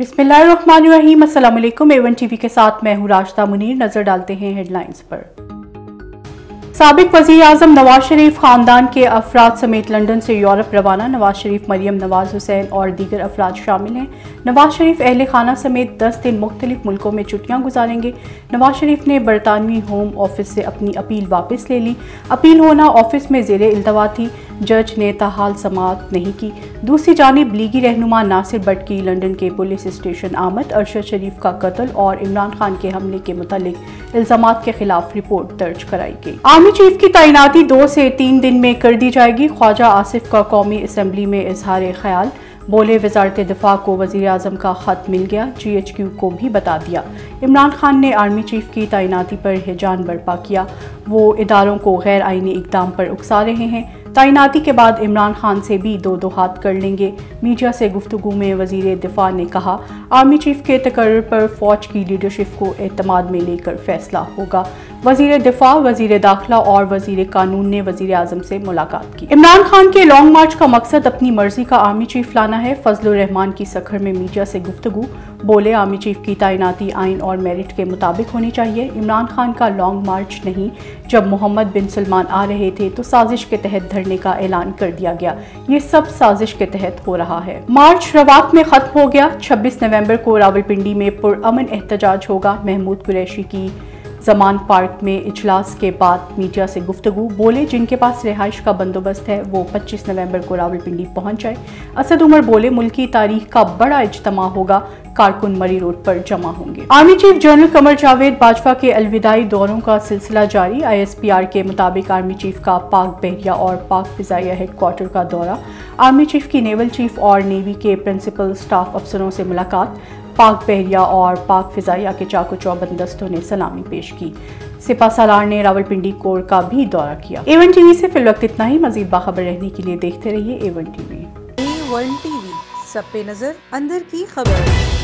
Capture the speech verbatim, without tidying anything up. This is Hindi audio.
बिस्मिल्लाहिर्रहमानिर्रहीम। अस्सलाम वालेकुम। ए वन टीवी के साथ मैं हूँ राश्ता मुनीर। नजर डालते हैं हेडलाइंस पर। साबिक वज़ीर आज़म नवाज शरीफ खानदान के अफराद समेत लंदन से यूरोप रवाना। नवाज शरीफ, मरियम नवाज, हुसैन और दीगर अफराद शामिल हैं। नवाज शरीफ अहल खाना समेत दस दिन मुख्तलिफ मुल्कों में छुट्टियाँ गुजारेंगे। नवाज शरीफ ने बरतानवी होम ऑफिस से अपनी अपील वापस ले ली। अपील होना ऑफिस में जेर इल्तवा थी, जज ने ताहाल समात नहीं की। दूसरी जानिब लीगी रहनुमा नासिर बट की लंदन के पुलिस स्टेशन आमद। अरशद शरीफ का कत्ल और इमरान खान के हमले के मुतालिक इल्जामात के खिलाफ रिपोर्ट दर्ज कराई गई। आर्मी चीफ की तैनाती दो से तीन दिन में कर दी जाएगी। ख्वाजा आसिफ का कौमी असम्बली में इजहार ख्याल। बोले वजारत दिफा को वज़ीर आज़म का ख़त मिल गया, जी एच क्यू को भी बता दिया। इमरान खान ने आर्मी चीफ की तैनाती पर हिजान बर्पा किया। वो इदारों को गैर आइनी इकदाम पर उकसा रहे हैं। तैनाती के बाद इमरान खान से भी दो दो हाथ कर लेंगे। मीडिया से गुफ्तगू में वज़ीर दिफा ने कहा, आर्मी चीफ के तकर्र पर फ़ौज की लीडरशिप को एतमाद में लेकर फैसला होगा। वज़ीर दिफा, वज़ीर दाखिला और वज़ीर कानून ने वज़ीर आज़म से मुलाकात की। इमरान खान के लॉन्ग मार्च का मकसद अपनी मर्जी का आर्मी चीफ लाना है। फजलुर रहमान की सखर में मीडिया से गुफ्तगू। बोले आर्मी चीफ की तैनाती आइन और मेरिट के मुताबिक होनी चाहिए। इमरान खान का लॉन्ग मार्च नहीं, जब मोहम्मद बिन सलमान आ रहे थे तो साजिश के तहत धरने का ऐलान कर दिया गया। ये सब साजिश के तहत हो रहा है। मार्च रवात में खत्म हो गया। छब्बीस नवंबर को रावलपिंडी में पुरअमन एहतजाज होगा। महमूद कुरैशी की जमान पार्क में इजलास के बाद मीडिया से गुफ्तगू। बोले जिनके पास रिहाइश का बंदोबस्त है वो पच्चीस नवंबर को रावलपिंडी पहुंच जाए। असद उमर बोले मुल्की तारीख का बड़ा इज्तमा होगा, कारकुन मरी रोड पर जमा होंगे। Army chief general Qamar Javed Bajwa के अलविदाई दौरों का सिलसिला जारी। आई एस पी आर के मुताबिक आर्मी चीफ का पाक बहरिया और पाक फिजाइया हेडक्वार्टर का दौरा। आर्मी चीफ की नेवल चीफ और नेवी के प्रिंसिपल स्टाफ अफसरों से मुलाकात। पाक बहरिया और पाक फिजाइया के चाकू चौबंदस्तों ने सलामी पेश की। सिपा सालार ने रावलपिंडी कोर का भी दौरा किया। ए वन टीवी से फिलहाल इतना ही। मजीद बाखबर रहने के लिए देखते रहिए A one TV. A one TV, सब पे नजर, अंदर की खबर।